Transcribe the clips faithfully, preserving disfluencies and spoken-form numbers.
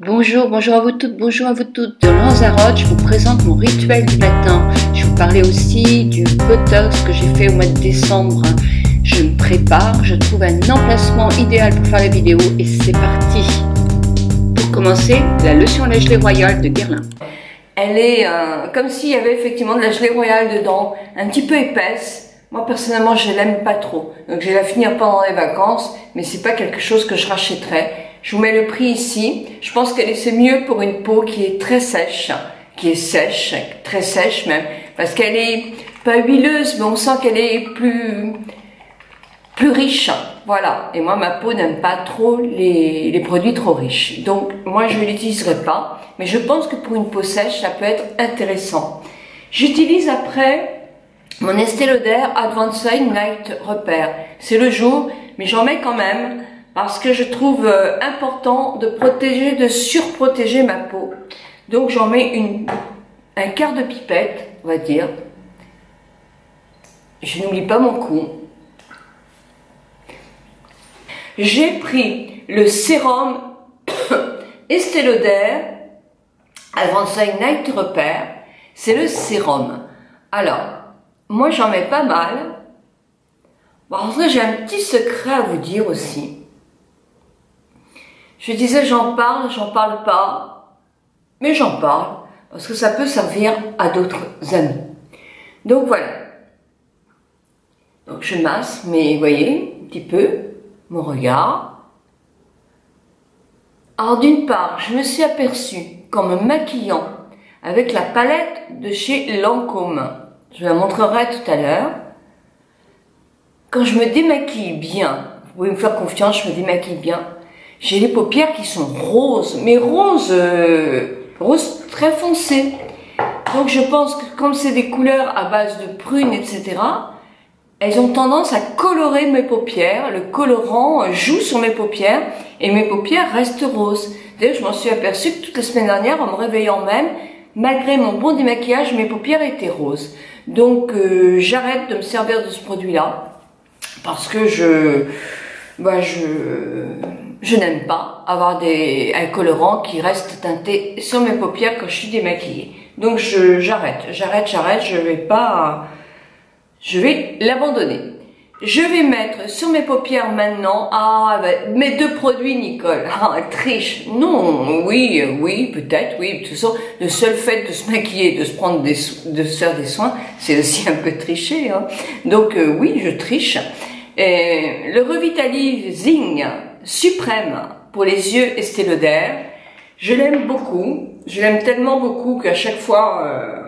Bonjour, bonjour à vous toutes, bonjour à vous toutes. De Lanzarote, je vous présente mon rituel du matin. Je vous parlais aussi du Botox que j'ai fait au mois de décembre. Je me prépare, je trouve un emplacement idéal pour faire la vidéo et c'est parti. Pour commencer, la lotion à la gelée royale de Guerlain. Elle est euh, comme s'il y avait effectivement de la gelée royale dedans, un petit peu épaisse. Moi personnellement, je l'aime pas trop, donc je vais la finir pendant les vacances, mais c'est pas quelque chose que je rachèterais. Je vous mets le prix ici. Je pense que c'est mieux pour une peau qui est très sèche, qui est sèche, très sèche même, parce qu'elle est pas huileuse, mais on sent qu'elle est plus, plus riche. Voilà. Et moi, ma peau n'aime pas trop les, les produits trop riches. Donc, moi, je ne l'utiliserai pas, mais je pense que pour une peau sèche, ça peut être intéressant. J'utilise après mon Estée Lauder Advanced Night Repair. C'est le jour, mais j'en mets quand même, parce que je trouve euh, important de protéger, de surprotéger ma peau. Donc j'en mets une, un quart de pipette, on va dire. Je n'oublie pas mon cou. J'ai pris le sérum Estée Lauder Advanced Night Repair. C'est le sérum. Alors, moi j'en mets pas mal. Bon, en vrai, j'ai un petit secret à vous dire aussi. Je disais j'en parle, j'en parle pas, mais j'en parle parce que ça peut servir à d'autres amis. Donc voilà. Donc je masse, mais vous voyez, un petit peu, mon regard. Alors d'une part, je me suis aperçue qu'en me maquillant avec la palette de chez Lancôme, je la montrerai tout à l'heure, quand je me démaquille bien, vous pouvez me faire confiance, je me démaquille bien, j'ai les paupières qui sont roses, mais roses, euh, roses très foncées. Donc je pense que comme c'est des couleurs à base de prunes, et cetera, elles ont tendance à colorer mes paupières. Le colorant joue sur mes paupières et mes paupières restent roses. D'ailleurs, je m'en suis aperçue que toute la semaine dernière, en me réveillant même, malgré mon bon démaquillage, mes paupières étaient roses. Donc euh, j'arrête de me servir de ce produit-là parce que je... Bah, je... Je n'aime pas avoir des, un colorant qui reste teinté sur mes paupières quand je suis démaquillée. Donc j'arrête, j'arrête, j'arrête, je vais pas... Je vais l'abandonner. Je vais mettre sur mes paupières maintenant... Ah, ben, mes deux produits, Nicole. Ah, triche. Non, oui, oui, peut-être, oui. De toute façon, le seul fait de se maquiller, de se prendre des, de se faire des soins, c'est aussi un peu tricher. Hein. Donc euh, oui, je triche. Et le Revitalizing Suprême pour les yeux Estée Lauder, je l'aime beaucoup, je l'aime tellement beaucoup qu'à chaque fois euh,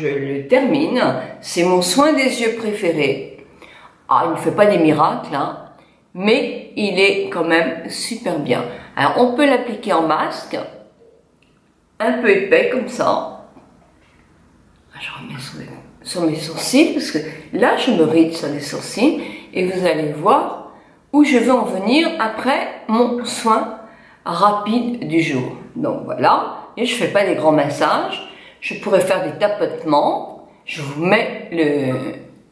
je le termine, c'est mon soin des yeux préféré. Ah, il ne fait pas des miracles, hein, mais il est quand même super bien. Alors on peut l'appliquer en masque, un peu épais comme ça, je remets sur, les, sur mes sourcils, parce que là je me ride sur les sourcils et vous allez voir où je veux en venir après mon soin rapide du jour. Donc voilà, et je ne fais pas des grands massages, je pourrais faire des tapotements, je vous mets le,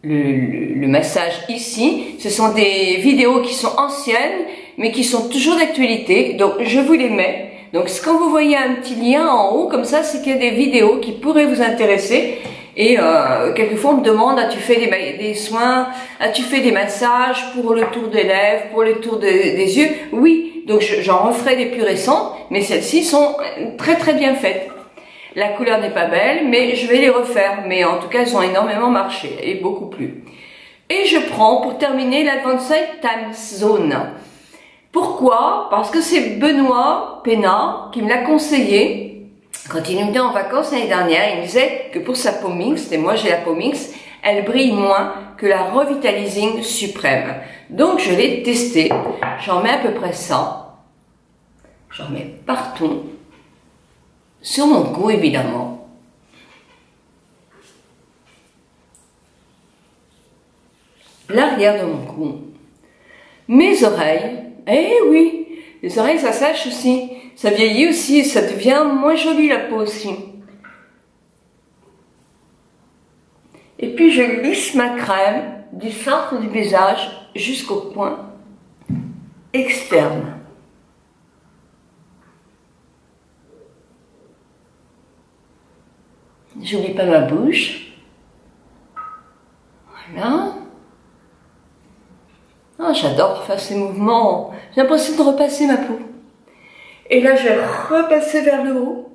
le, le massage ici. Ce sont des vidéos qui sont anciennes, mais qui sont toujours d'actualité, donc je vous les mets. Donc quand vous voyez un petit lien en haut, comme ça, c'est qu'il y a des vidéos qui pourraient vous intéresser. Et euh, quelquefois on me demande, ah, tu fais des, des soins, ah, tu fais des massages pour le tour des lèvres, pour le tour de, des yeux. Oui, donc j'en referai des plus récentes, mais celles-ci sont très très bien faites. La couleur n'est pas belle, mais je vais les refaire. Mais en tout cas, elles ont énormément marché, et beaucoup plus. Et je prends pour terminer l'Advanced Time Zone. Pourquoi? Parce que c'est Benoît Pénard qui me l'a conseillé. Quand il me venait en vacances l'année dernière, il me disait que pour sa peau mixte, et moi j'ai la peau mixte, elle brille moins que la Revitalizing Suprême. Donc je l'ai testée, j'en mets à peu près ça, j'en mets partout, sur mon cou évidemment. L'arrière de mon cou, mes oreilles, eh oui, les oreilles ça sèche aussi. Ça vieillit aussi, ça devient moins joli la peau aussi. Et puis je lisse ma crème du centre du visage jusqu'au point externe. J'oublie pas ma bouche. Voilà. Oh, j'adore faire ces mouvements. J'ai l'impression de repasser ma peau. Et là, je vais repasser vers le haut.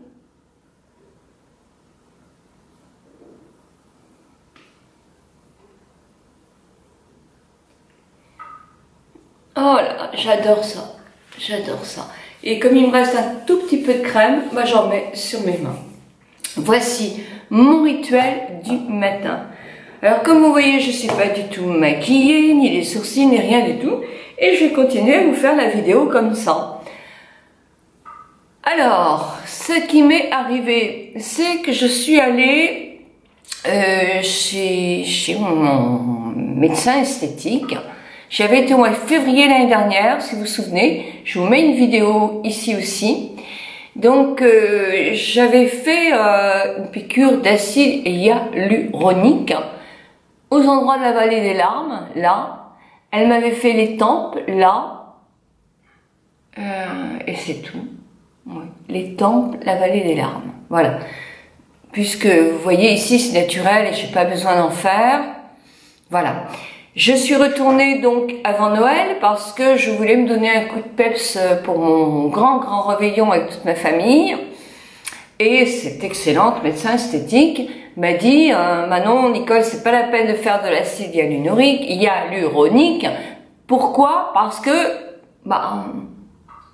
Oh là, j'adore ça, j'adore ça. Et comme il me reste un tout petit peu de crème, bah j'en mets sur mes mains. Voici mon rituel du matin. Alors comme vous voyez, je ne suis pas du tout maquillée, ni les sourcils, ni rien du tout. Et je vais continuer à vous faire la vidéo comme ça. Alors, ce qui m'est arrivé, c'est que je suis allée euh, chez, chez mon médecin esthétique. J'avais été au mois de février l'année dernière, si vous vous souvenez. Je vous mets une vidéo ici aussi. Donc, euh, j'avais fait euh, une piqûre d'acide hyaluronique aux endroits de la vallée des larmes, là. Elle m'avait fait les tempes, là. Euh, et c'est tout. Oui. Les tempes, la vallée des larmes. Voilà. Puisque vous voyez ici, c'est naturel et je n'ai pas besoin d'en faire. Voilà. Je suis retournée donc avant Noël parce que je voulais me donner un coup de peps pour mon grand grand réveillon avec toute ma famille. Et cette excellente médecin esthétique m'a dit euh, « Manon, Nicole, c'est pas la peine de faire de l'acide hyaluronique, hyaluronique. Pourquoi? Parce que bah,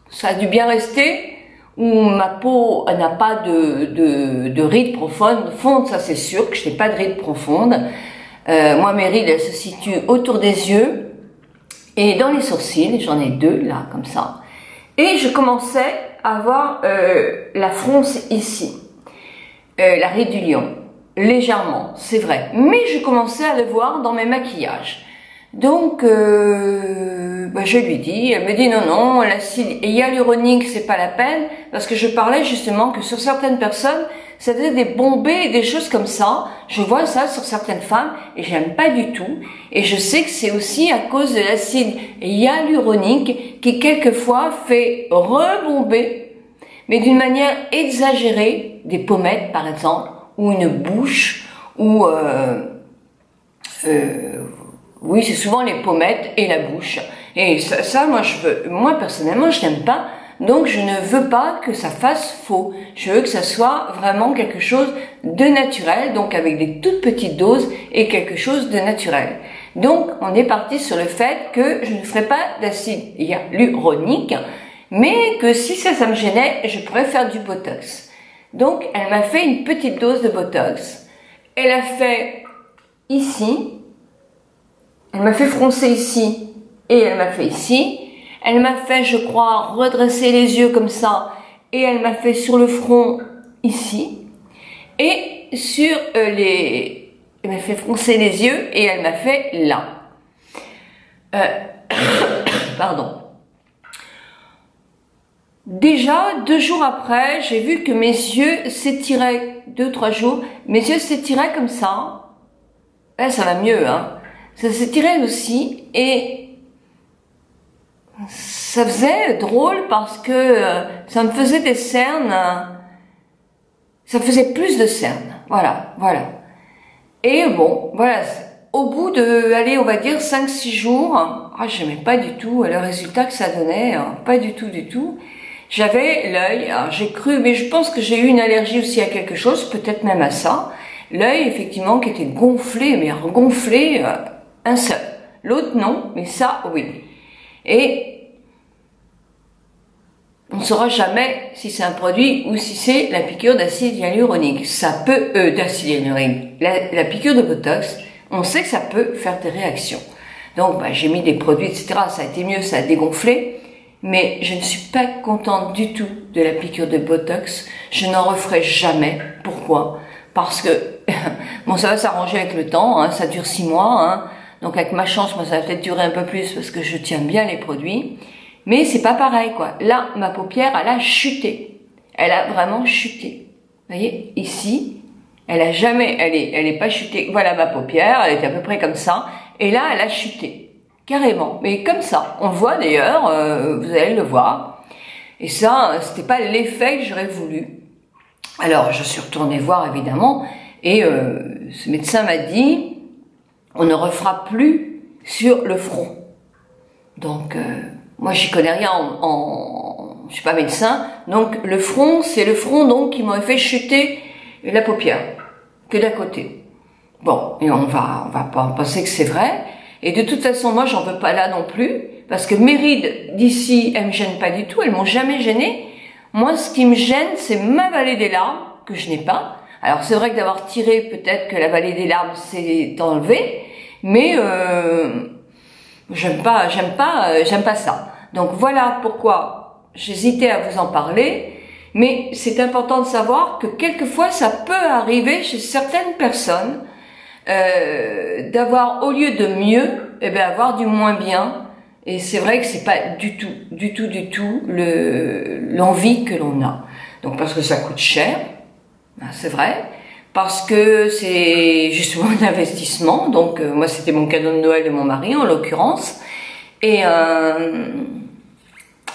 ça a dû bien rester, ou ma peau n'a pas de, de, de rides profondes, fonde, ça c'est sûr que je n'ai pas de rides profondes. Euh, moi, mes rides, elles se situent autour des yeux et dans les sourcils. J'en ai deux, là, comme ça. Et je commençais à avoir euh, la fronce ici, euh, la ride du lion, légèrement, c'est vrai. Mais je commençais à le voir dans mes maquillages. Donc, euh, bah, je lui dis, elle me dit non, non, l'acide hyaluronique, c'est pas la peine, parce que je parlais justement que sur certaines personnes, ça faisait des bombées et des choses comme ça. Je vois ça sur certaines femmes et j'aime pas du tout. Et je sais que c'est aussi à cause de l'acide hyaluronique qui quelquefois fait rebomber, mais d'une manière exagérée, des pommettes par exemple, ou une bouche, ou euh, euh, oui, c'est souvent les pommettes et la bouche. Et ça, ça moi, je veux, moi personnellement, je n'aime pas. Donc, je ne veux pas que ça fasse faux. Je veux que ça soit vraiment quelque chose de naturel, donc avec des toutes petites doses et quelque chose de naturel. Donc, on est parti sur le fait que je ne ferai pas d'acide hyaluronique, mais que si ça, ça me gênait, je pourrais faire du Botox. Donc, elle m'a fait une petite dose de Botox. Elle a fait ici, elle m'a fait froncer ici et elle m'a fait ici. Elle m'a fait, je crois, redresser les yeux comme ça. Et elle m'a fait sur le front, ici. Et sur euh, les... Elle m'a fait froncer les yeux et elle m'a fait là. Euh... Pardon. Déjà, deux jours après, j'ai vu que mes yeux s'étiraient. Deux, trois jours. Mes yeux s'étiraient comme ça. Là, ça va mieux, hein. Ça s'étirait aussi et... ça faisait drôle parce que euh, ça me faisait des cernes, hein. Ça me faisait plus de cernes, voilà, voilà. Et bon, voilà, au bout de, allez, on va dire cinq six jours, hein, ah, je n'aimais pas du tout le résultat que ça donnait, hein, pas du tout, du tout. J'avais l'œil, j'ai cru, mais je pense que j'ai eu une allergie aussi à quelque chose, peut-être même à ça. L'œil, effectivement, qui était gonflé, mais regonflé, euh, un seul. L'autre, non, mais ça, oui. Et on ne saura jamais si c'est un produit ou si c'est la piqûre d'acide hyaluronique. Ça peut, euh, d'acide hyaluronique, la, la piqûre de Botox, on sait que ça peut faire des réactions. Donc, bah, j'ai mis des produits, et cetera. Ça a été mieux, ça a dégonflé. Mais je ne suis pas contente du tout de la piqûre de Botox. Je n'en referai jamais. Pourquoi? Parce que, bon, ça va s'arranger avec le temps, hein, ça dure six mois, hein. Donc avec ma chance, moi ça va peut-être durer un peu plus parce que je tiens bien les produits. Mais c'est pas pareil quoi. Là, ma paupière, elle a chuté. Elle a vraiment chuté. Vous voyez, ici, elle a jamais, elle est, elle est pas chutée. Voilà ma paupière, elle est à peu près comme ça. Et là, elle a chuté. Carrément. Mais comme ça. On le voit d'ailleurs, euh, vous allez le voir. Et ça, c'était pas l'effet que j'aurais voulu. Alors, je suis retournée voir, évidemment, et euh, ce médecin m'a dit, on ne refera plus sur le front. Donc, euh, moi, j'y connais rien en, en... je suis pas médecin, donc le front, c'est le front donc qui m'aurait fait chuter la paupière, que d'à côté. Bon, et on va, on va pas penser que c'est vrai, et de toute façon, moi, j'en veux pas là non plus, parce que mes rides d'ici, elles me gênent pas du tout, elles m'ont jamais gênée. Moi, ce qui me gêne, c'est ma vallée des larmes, que je n'ai pas. Alors, c'est vrai que d'avoir tiré, peut-être que la vallée des larmes s'est enlevée, mais euh, j'aime pas, j'aime pas, euh, j'aime pas ça. Donc, voilà pourquoi j'hésitais à vous en parler, mais c'est important de savoir que quelquefois, ça peut arriver chez certaines personnes euh, d'avoir, au lieu de mieux, eh bien, avoir du moins bien. Et c'est vrai que c'est pas du tout, du tout, du tout le, l'envie que l'on a. Donc parce que ça coûte cher, ben c'est vrai, parce que c'est justement un investissement. Donc euh, moi c'était mon cadeau de Noël de mon mari en l'occurrence. Et euh,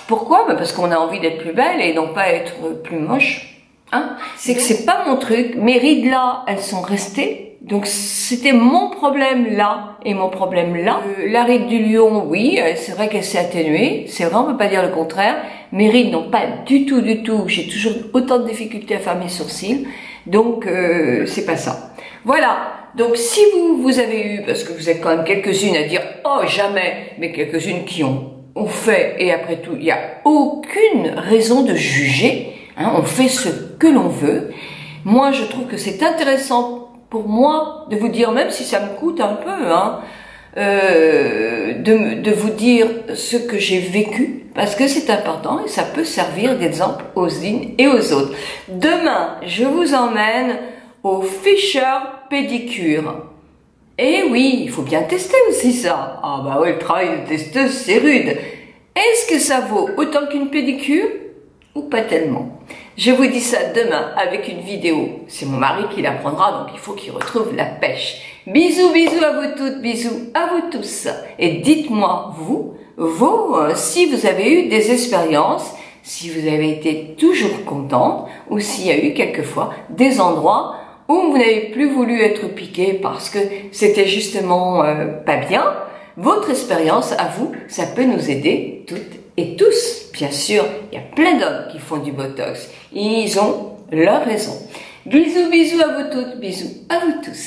pourquoi? Ben parce qu'on a envie d'être plus belle et non pas être plus moche. Hein, c'est que c'est pas mon truc. Mes rides là, elles sont restées. Donc c'était mon problème là et mon problème là. Euh, la ride du lion, oui, c'est vrai qu'elle s'est atténuée, c'est vrai, on peut pas dire le contraire. Mes rides n'ont pas du tout, du tout, j'ai toujours autant de difficultés à faire mes sourcils, donc euh, c'est pas ça. Voilà, donc si vous, vous avez eu, parce que vous êtes quand même quelques-unes à dire « Oh, jamais !» mais quelques-unes qui ont, ont fait, et après tout, il n'y a aucune raison de juger, hein, on fait ce que l'on veut. Moi, je trouve que c'est intéressant pour moi, de vous dire, même si ça me coûte un peu, hein, euh, de, de vous dire ce que j'ai vécu, parce que c'est important et ça peut servir d'exemple aux unes et aux autres. Demain, je vous emmène au Fisher Pédicure. Et oui, il faut bien tester aussi ça. Ah bah oui, le travail de testeuse, c'est rude. Est-ce que ça vaut autant qu'une pédicure ou pas tellement? Je vous dis ça demain avec une vidéo. C'est mon mari qui la prendra, donc il faut qu'il retrouve la pêche. Bisous, bisous à vous toutes, bisous à vous tous. Et dites-moi, vous, vous, si vous avez eu des expériences, si vous avez été toujours contente, ou s'il y a eu quelquefois des endroits où vous n'avez plus voulu être piqué parce que c'était justement euh, pas bien. Votre expérience, à vous, ça peut nous aider toutes et tous. Bien sûr, il y a plein d'hommes qui font du Botox. Ils ont leur raison. Bisous, bisous à vous toutes, bisous à vous tous.